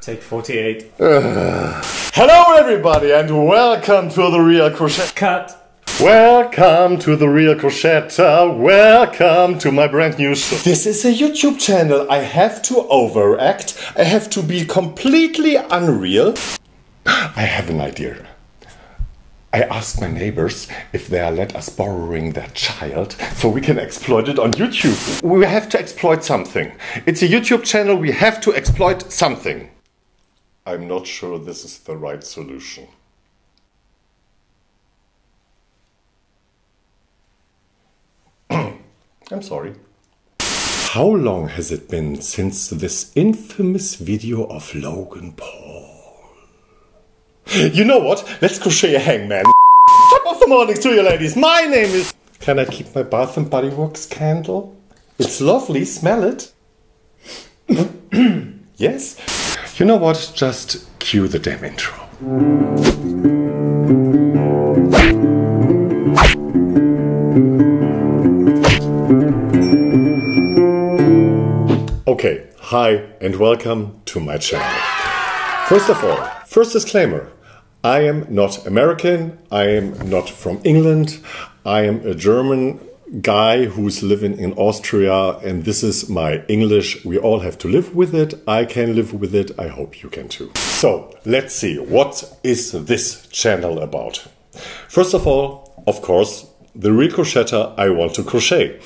Take 48. Hello everybody and welcome to The Real Crochetter. Cut. Welcome to The Real Crochetter. Welcome to my brand new show. This is a YouTube channel. I have to overact. I have to be completely unreal. I have an idea. I asked my neighbors if they are let us borrowing their child so we can exploit it on YouTube. We have to exploit something. It's a YouTube channel, we have to exploit something. I'm not sure this is the right solution. I'm sorry. How long has it been since this infamous video of Logan Paul? You know what? Let's crochet a hangman. Top of the mornings to you ladies. My name is... Can I keep my Bath and Body Works candle? It's lovely. Smell it. Yes. You know what? Just cue the damn intro. Okay. Hi and welcome to my channel. First of all, first disclaimer. I am not American, I am not from England, I am a German guy who's living in Austria and this is my English. We all have to live with it, I can live with it, I hope you can too. So let's see, what is this channel about? First of all, of course, The Real Crochetter, I want to crochet.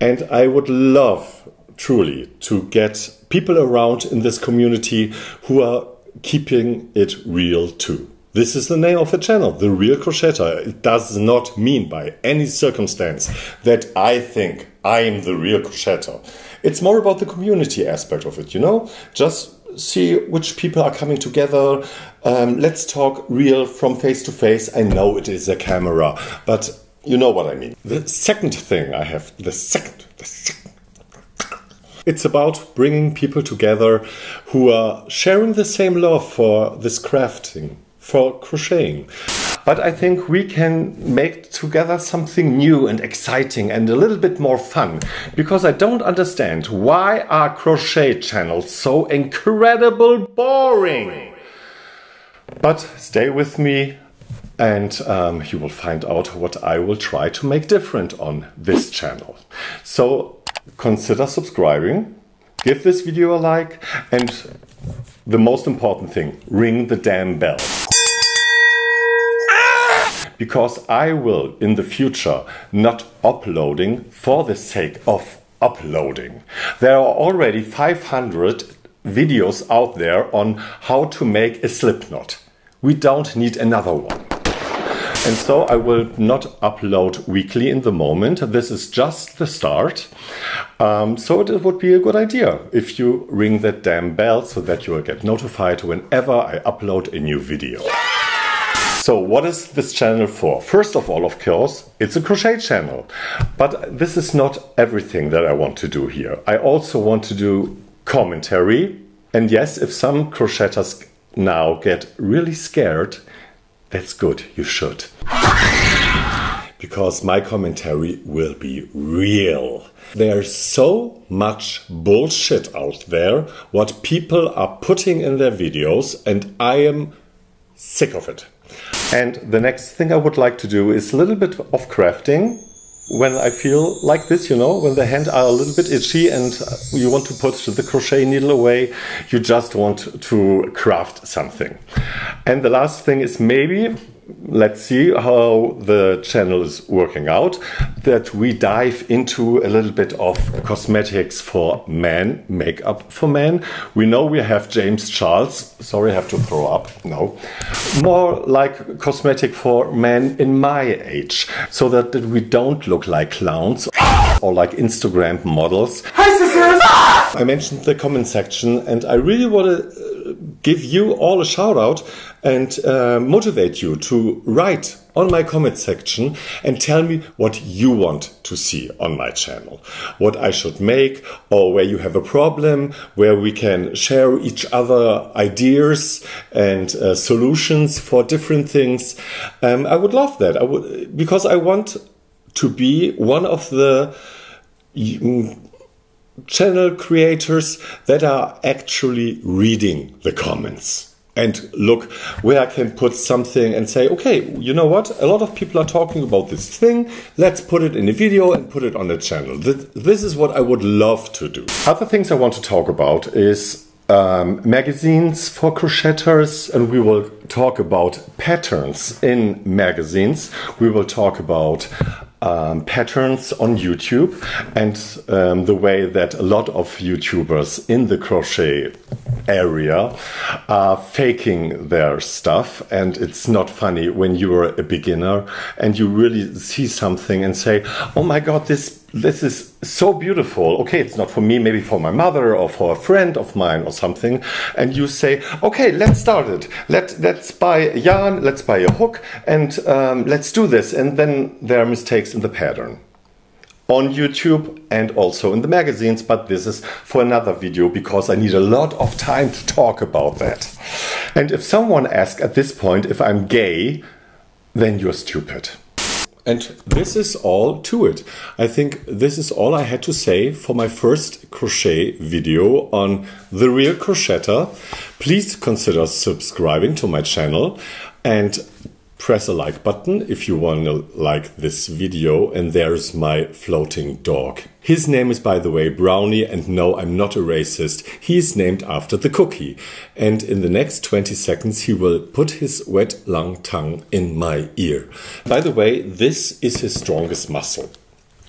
And I would love truly to get people around in this community who are keeping it real too. This is the name of the channel, The Real Crochetter. It does not mean by any circumstance that I think I'm the real crochetter. It's more about the community aspect of it, you know? Just see which people are coming together. Let's talk real from face to face. I know it is a camera, but you know what I mean. The second thing I have, it's about bringing people together who are sharing the same love for this crafting, for crocheting. But I think we can make together something new and exciting and a little bit more fun, because I don't understand why are crochet channels so incredibly boring. But stay with me and you will find out what I will try to make different on this channel. So consider subscribing, give this video a like, and the most important thing, ring the damn bell. Because I will, in the future, not uploading for the sake of uploading. There are already 500 videos out there on how to make a slip knot. We don't need another one. And so I will not upload weekly in the moment. This is just the start. So it would be a good idea if you ring that damn bell so that you will get notified whenever I upload a new video. So what is this channel for? First of all, of course, it's a crochet channel. But this is not everything that I want to do here. I also want to do commentary. And yes, if some crocheters now get really scared, that's good, you should. Because my commentary will be real. There's so much bullshit out there, what people are putting in their videos, and I am sick of it. And the next thing I would like to do is a little bit of crafting. When I feel like this, you know, when the hands are a little bit itchy and you want to put the crochet needle away, you just want to craft something. And the last thing is maybe, let's see how the channel is working out, that we dive into a little bit of cosmetics for men, makeup for men. We know we have James Charles. Sorry, I have to throw up. No. More like cosmetic for men in my age, so that we don't look like clowns or like Instagram models. Hi, sisters! I mentioned the comment section and I really want to give you all a shout out and motivate you to write on my comment section and tell me what you want to see on my channel, what I should make, or where you have a problem, where we can share each other ideas and solutions for different things. I would love that. I would, because I want to be one of the channel creators that are actually reading the comments and look where I can put something and say, okay, you know what, a lot of people are talking about this thing, let's put it in a video and put it on the channel. This is what I would love to do. Other things I want to talk about is magazines for crocheters, and we will talk about patterns in magazines. We will talk about patterns on YouTube and the way that a lot of YouTubers in the crochet area are faking their stuff, and it's not funny when you're a beginner and you really see something and say, oh my god, this is so beautiful. Okay, it's not for me, maybe for my mother or for a friend of mine or something, and you say, okay, let's start it, let's buy yarn, let's buy a hook, and let's do this. And then there are mistakes in the pattern on YouTube and also in the magazines, but this is for another video because I need a lot of time to talk about that. And if someone asks at this point if I'm gay, then you're stupid. And this is all to it. I think this is all I had to say for my first crochet video on The Real Crochetter. Please consider subscribing to my channel and press a like button if you want to like this video. And there's my floating dog. His name is, by the way, Brownie, and no, I'm not a racist. He is named after the cookie. And in the next 20 seconds he will put his wet long tongue in my ear. By the way, this is his strongest muscle.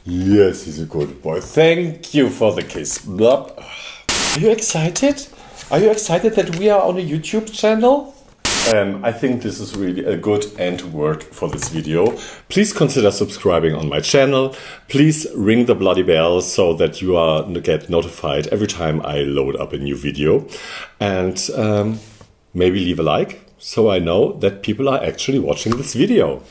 Yes, he's a good boy. Thank you for the kiss. Blub. Are you excited? Are you excited that we are on a YouTube channel? I think this is really a good end word for this video. Please consider subscribing on my channel. Please ring the bloody bell so that you get notified every time I load up a new video. And maybe leave a like so I know that people are actually watching this video.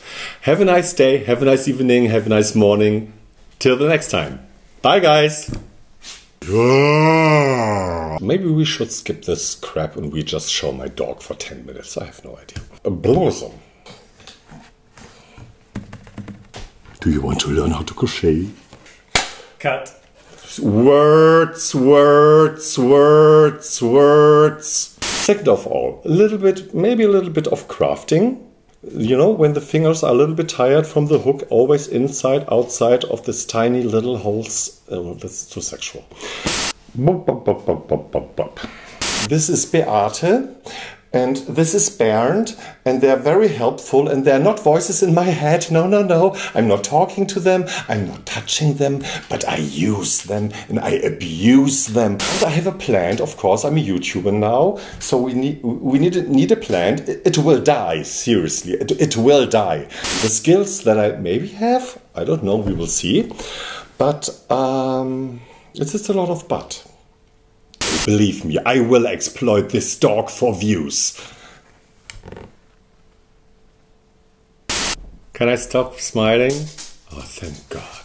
Have a nice day, have a nice evening, have a nice morning. Till the next time. Bye, guys. Yeah. Maybe we should skip this crap and we just show my dog for 10 minutes. I have no idea. A blossom. Do you want to learn how to crochet? Cut. Words, words, words, words. Second of all, a little bit, maybe a little bit of crafting. You know, when the fingers are a little bit tired from the hook, always inside, outside of this tiny little holes. That's too sexual. Bop, bop, bop, bop, bop, bop, bop. This is Beate and this is Bernd, and they're very helpful, and they're not voices in my head. No, no, no. I'm not talking to them. I'm not touching them, but I use them and I abuse them. And I have a plant, of course. I'm a YouTuber now, so we need a plant. It will die, seriously. It will die. The skills that I maybe have, I don't know, we will see. But it's just a lot of but. Believe me, I will exploit this dog for views. Can I stop smiling? Oh, thank God.